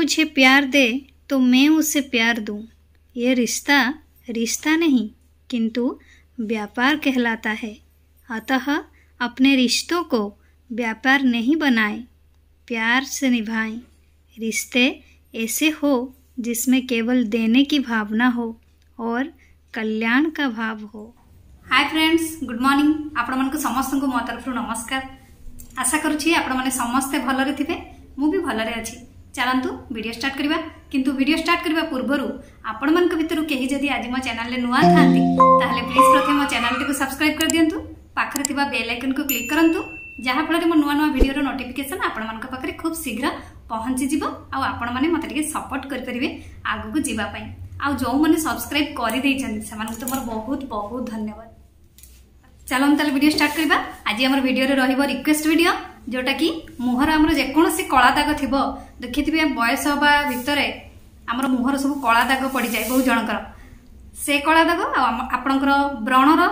मुझे प्यार दे तो मैं उसे प्यार दूँ। यह रिश्ता रिश्ता नहीं किंतु व्यापार कहलाता है। अतः अपने रिश्तों को व्यापार नहीं बनाएं, प्यार से निभाएं। रिश्ते ऐसे हो जिसमें केवल देने की भावना हो और कल्याण का भाव हो। Hi friends, good morning. आपण समस्त को मो तरफ नमस्कार। आशा करुच्छी आपने समस्ते भलरे थिबे, मु भी भलरे अछि। चलतु वीडियो स्टार्ट करवा, किंतु वीडियो स्टार्ट करवा पूर्व आपण मन भितर कहीं जदि आज मो चैनल नुआ था प्लीज प्रथम मो चैनल को सब्सक्राइब कर दिंतु, पाखरे थिबा बेल आइकन को क्लिक करंतु, जहाँ फल मो नुआ नुआ भिडियो नोटिफिकेसन आपण पाखे खूब शीघ्र पहुँची जी। आपण मैंने मत सपोर्ट करें आगू को जीवाई। आ जो मैंने सब्सक्राइब करदे से मोर बहुत बहुत धन्यवाद। चलते वीडियो स्टार्ट करवा। आज आम वीडियो रिक्वेस्ट वीडियो जोटा कि मुहर आम जेकोसी कला दाग थी देखी थे बयस हवा भितर आम मुहर सब कला दाग पड़ जाए बहुत जनकर से कला दाग आपणकर व्रणर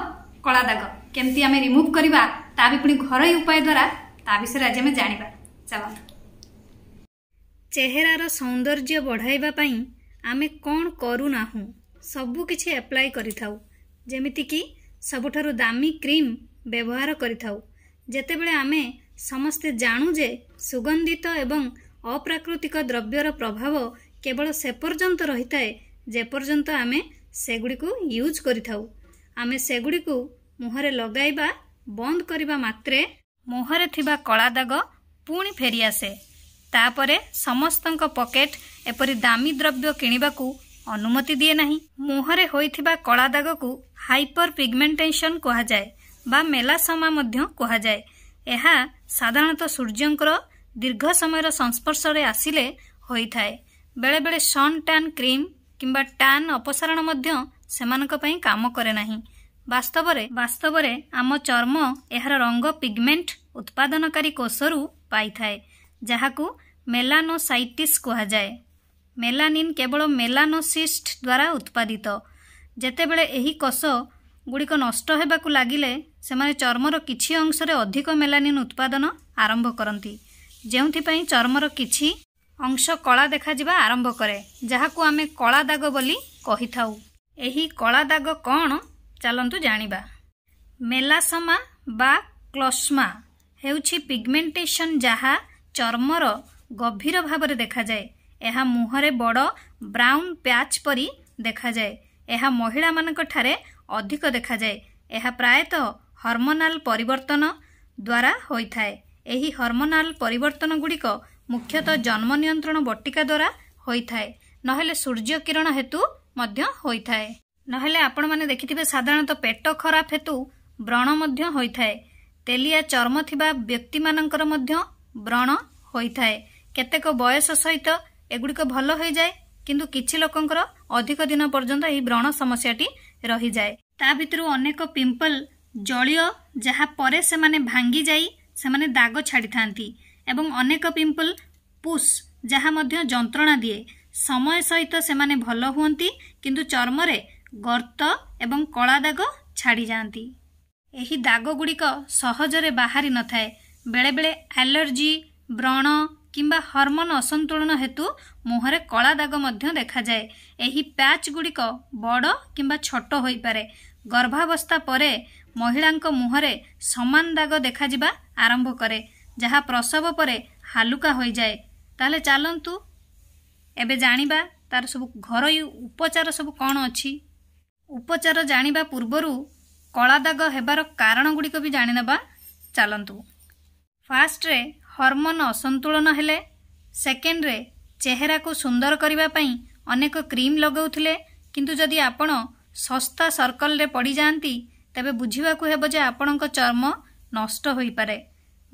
कला दाग केमती आम रिमुव करवा ता भी पुणी घर उपाय द्वारा ता विषय आज आम जाना। चल चेहरार सौंदर्य बढ़ाइबा पई आमे कौन करूना हूँ सबु किछि एप्लाय करिथाउ। जेमिति कि सबुठारु दामी क्रीम व्यवहार करिथाउ। जेतेबेले आमे समस्ते जाणु जे सुगंधित एवं अप्राकृतिक द्रव्यर प्रभाव केवल से पर्यंत रहिताए जे पर्यंत आमे सेगुड़िकु यूज करिथाउ। आमे सेगुड़िकु मुहरे लगाइबा बंद करिबा मात्रे मुहरे थिबा कला दाग पुणी फेरी आसे। तापरे समस्तंक पॉकेट एपरी दामी द्रव्य किणिबाकू अनुमति दिए नाही। मुहरे होइथिबा कला दाग को हाइपर पिगमेंटेशन कहा जाए बा मेलासमा मध्य कहा जाए। एहा साधारणतः सूर्यंकर दीर्घ समय संस्पर्श रे आसिले होइथाए। बेले बेले सन टैन क्रीम किंबा टैन अपसारण मध्य सेमानक पई काम करे नाही। वास्तवरे आम चर्म एहार रंग पिगमेंट उत्पादनकारी कोषरू पाइथाए जहाकू मेलानोसाइटिस कहा जाए। मेलानिन केवल मेलानोसिस्ट द्वारा उत्पादित। जेतेबेले एही कोष गुड़िक नष्ट हेबाकू लागिले सेमाने चर्मर किछि अंशरे अधिक मेलानिन उत्पादन आरंभ करती, जेउथि पई चर्मर किछि अंश कला देखाजिबा आरंभ करे जहाकू आमे कला दाग बोली कहिथाउ। एही कला दाग कोन चलंतु जानिबा। मेलासमा बा क्लोस्मा हेउछि पिगमेंटेशन जहा चर्मर गभीर भाव में देखा जाए। यह मुहरे बड़ ब्राउन प्याच परी देखा जाए। यह महिला मानक ठारे अधिक देखा जाए। यह प्रायतः हार्मोनाल परिवर्तन द्वारा होता है। यही हार्मोनाल परिवर्तन गुड़िक मुख्यतः जन्म नियंत्रण बटिका द्वारा होता है, नहले सूर्य किरण हेतु मध्य होता है। नहले आपण माने देखिथिबे साधारणतः तो पेट खराब हेतु व्रण मध्य होता है। तेलिया चर्म थिबा व्यक्ति मानकर मध्य व्रण होता है। केतेक बयस सहित एगुड़िक भल हो जाए किंतु किछि लोकंकर अधिक दिन पर्यंत यह व्रण समस्याटी रही जाए। ता भितरु अनेक पिंपल जलीय जहाँ परे से माने भांगी जाई से माने दाग छाड़ी थांती एवं अनेक पिंपल पुष जहाँ मध्य जंत्रणा दिए। समय सहित से माने भल हुअंती किंतु चर्मरे गर्त एवं कला दाग छाड़ी जाती। एही दाग गुड़िक सहजरे बाहरी न थाए। बेले बेले एलर्जी व्रण किंबा हार्मोन असंतुलन हेतु मुहरे कला दाग मध्य देखा जाए। एही पैच गुड़िक बड़ किंबा छोट होई पारे। गर्भावस्था परे महिलांको मुहरे समान दाग देखा जिबा आरंभ करे जहाँ प्रसव परे हालुका होई जाए। ताले चलंतु एबे जानिबा तार सब घरोई उपचार सब कौन अछि। उपचार जानिबा पूर्वरु कला दाग हेबार कारण गुड़िक भी जानिनबा। चलंतु फास्ट रे हार्मोन असंतुलन हेले, सेकेंड रे चेहरा को सुंदर करिबा पई अनेक क्रीम लगाउथिले किंतु जदि आपण सस्ता सर्कल रे पड़ी जांती तबे बुझिबा को हेबो जे आपणक चर्म नष्ट होई पारे,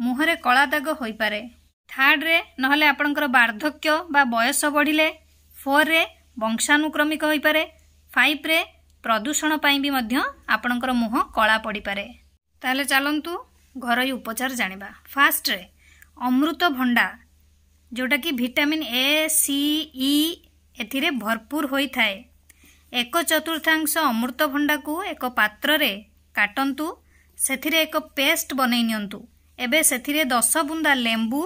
मुहरे कला दाग होई पारे। थर्ड रे नहले आपणकर वार्धक्य बा बयस बढ़िले। फोर रे वंशानुक्रमिक होई पारे। फाइव रे प्रदूषण पई भी मध्य आपणकर मुह कला पड़ी पारे। ताले चलंतु घरोई उपचार जानिबा। फास्ट रे अमृत भंडा जोटा कि विटामिन ए सी ई ए भरपूर होता है। 1/4 अमृत भंडा को एक पात्र रे काटंतु, सेथिरे एक पेस्ट बनै नियंतु। एबे सेथिरे 10 बुंदा लेंबू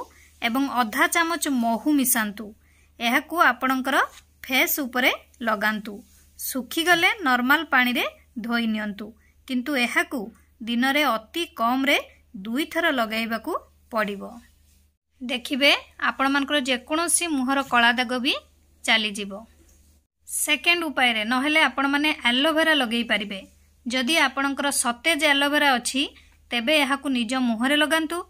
एवं आधा चामच महू मिसांतु। यह को आपणकर फेस उपरे लगातु सुखीगले नॉर्मल पानी रे धोई नियंतु किंतु यह को दिन रे अति कम रे दुई थर लगाइबा को पड़िबो। देखिबे आपण मानकर जेकोसी मुहर कला दाग भी चली जीवो। सेकेंड उपाय रे नहले आपण माने एलोवेरा लगेई पारिबे। जदि आपणकर सतेज एलोवेरा अछि तेबे यह को निज मुहरे लगातु,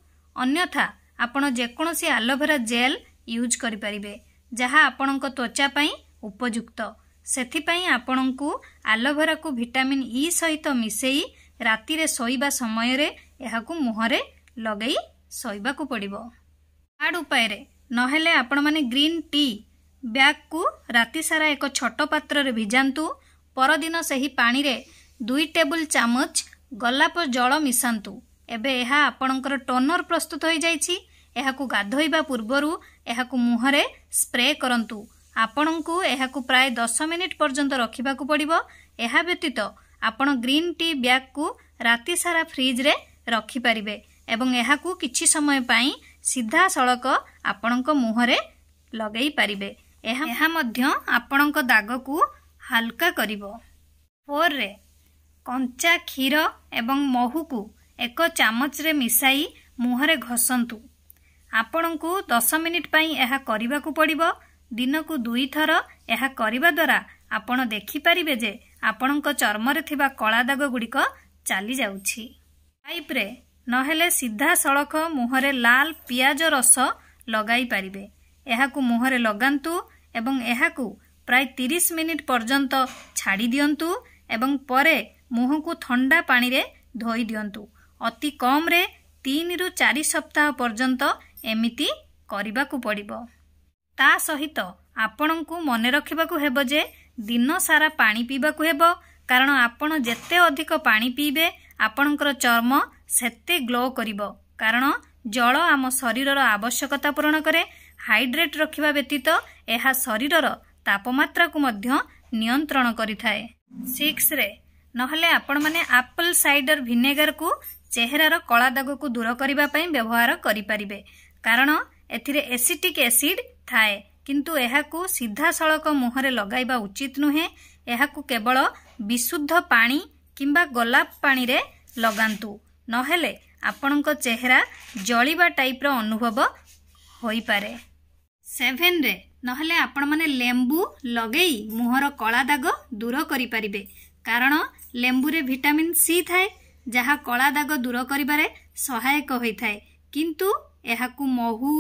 अन्यथा आपण जेकोसी एलोवेरा जेल यूज करि पारिबे जहा आपण त्वचा पई उपयुक्त। सेथिपई आपण को एलोवेरा को विटामिन ई सहित मिसेई राती रे सोइबा समय रे यह को मुहरे लगेई सोइबा को पड़िबो। थर्ड उपाय रे नहले आपण माने ग्रीन टी ब्याग को राती सारा एक छोट पात्र रे भिजातु, परदिन सही पानी रे 2 टेबुल चामच गलाप जल मिशातु। एबे यह आपणकर टोनर प्रस्तुत हो जाइछि। एहाकु गाधोइबा पूर्वरु एहाकु मुहरे स्प्रे करंतु। आपणंकु एहाकु प्राय 10 मिनिट पर्यंत रखिबाकु पड़िबो। एहा व्यतीत आपण ग्रीन टी ब्याग को राती सारा फ्रिज रे रखि परिबे एवं एहाकु किछि समय पई सीधा सड़क आपणंक मुहरे लगेई परिबे। एहा मध्य आपणंक दाग को हल्का करिवो। 4 रे कंचा खीर एवं महू को 1 चामच रे मिसाई मुहरे घसंतु। आपणंकु 10 मिनिट पई एहा करिबाकु पड़िबो। दिनकु 2 थर एहा करिबा द्वारा आपण देखि परिबे जे आपणंक चर्म रे थिबा कला दाग गुडिक चली जाउछि। 5 रे नहले सीधा सड़क मुहरे लाल प्याज रस लगाई परिबे। एहाकु मुहरे लगांतु एवं एहाकु प्राय 30 मिनिट पर्यंत छाड़ी दियंतु एवं परे मुहकु ठंडा पानी रे धोई दियंतु। अति कम रे 3 रु 4 सप्ताह पर्यंत एमिति करिबाकु पड़िबो। ता सहित आपणंकु मने रखिबाकु हेबो जे दिन सारा पानी पीबाकु हेबो, कारण आपण जेते अधिक पानी पीबे आपणकर चर्म सेते ग्लो करिबो। कारण जल आम शरीरर आवश्यकता पूर्ण करे। हाइड्रेट रखिबा व्यतीत एहा शरीरर तापमात्रा को मध्य नियंत्रण करिथाए। 6 रे नहले आपण माने एप्पल साइडर विनेगर को चेहरार कला दाग को दूर करिबा पई व्यवहार करि परिबे, कारण एथिरे एसिटिक एसिड थाए किंतु एहाकु सीधा सड़क मुहरे लगाइबा उचित नुहे। एहाकु केवल विशुद्ध पानी किंबा गोलाप पानी रे लगांतु, नहले आपणक चेहरा जलिबा टाइप रो अनुभव होई पारे। 7 रे नहले आपण माने लेंबू लगेई मुहर कला दाग दूर करि परिबे, कारण लेंबू रे विटामिन सी थाए जहा कला दाग दूर करिबारे सहायक होइथाए। किंतु एहाकु महू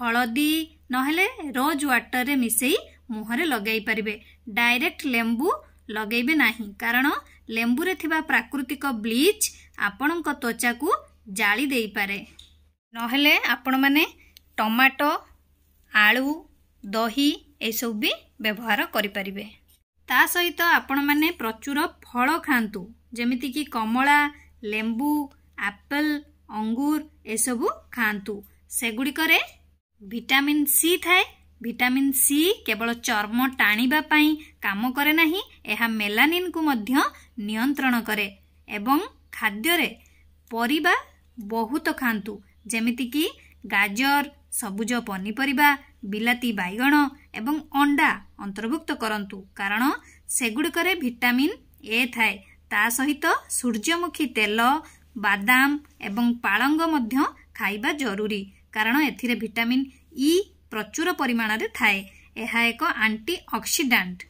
हलदी नहले रोज वाटर रे मिसेई मुहरे लगाई परिबे। डायरेक्ट लेंबू लगेबे नाही, कारण लेंबू रे थिबा प्राकृतिक ब्लीच आपणक त्वचा को जाली देई पारे। नहले आपण माने टमाटो आलू दही ए सब भी व्यवहार करि परिबे। ता सहित आपण माने प्रचुर फल खांतु, जेमिति कि कमला लेंबू एप्पल अंगूर ए सब खांतु। सेगुडी करे विटामिन सी थाए। विटामिन सी केवल चर्म टाणीबा पई काम करे नाही, एहा मेलानिन को मध्य नियंत्रण करे। एवं खाद्य रे परिबा बहुत खांतु, जेमिति कि गाजर सबुज पनीपरिबा बिलाती बैगण एवं अंडा अंतर्भुक्त करंतु, कारण सेगुडी करे विटामिन ए थाए। ता सहित सूर्यमुखी तेल बादाम एवं पालंग मध्य खाइबा जरूरी, कारण एथिरे विटामिन ई प्रचुर परिमाण रे थाए। एहा एक एंटीऑक्सीडेंट।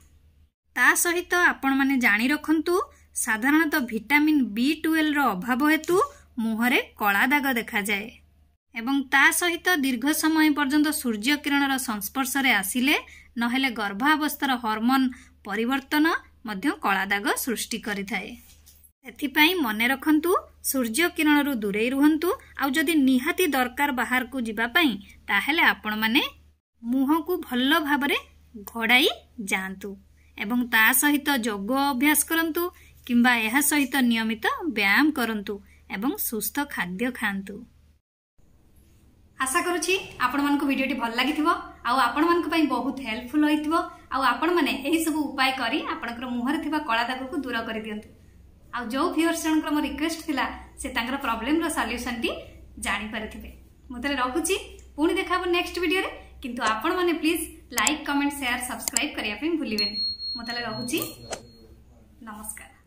ता सहित आपण माने जानि रखंतु साधारणतः विटामिन B12 रो अभाव हेतु मुहरे कला दाग देखा जाए एवं ता सहित दीर्घ समय पर्यंत सूर्य किरण रो संस्पर्श रे आसिले नहले गर्भावस्थार हार्मोन परिवर्तन मध्य कला दाग सृष्टि करिथाए। एथिपाई मने रखंतु सूर्य किरण रु दूरे रहंतु। आउ जदि निहाती दरकार बाहर को जीवा पई ताहेले आपण माने मुह को भल्ल भाबरे घोड़ाई जांतु एवं ता सहित योग अभ्यास करंतु किंबा एहा सहित नियमित व्यायाम करंतु एवं सुस्थ खाद्य खांतु। आशा करूछि आपण मानको वीडियोटी भल लागिथिबो आउ आपण मानको पई बहुत हेल्पफुल होइथिबो आउ आपण माने एही सब उपाय करी आपणकर मुहरे थिबा कला दाग को दूर करि दियंतु। आ जो व्यूअर्स जनकर मो रिक्वेस्ट थिला से तांकर प्रॉब्लम रो सॉल्यूशन टी जानि परिथिबे। मु तले रखुची, पुणी देखाबो नेक्स्ट वीडियो रे, किंतु आपण माने please like comment share subscribe करने भूलें। मुझे रहुची नमस्कार।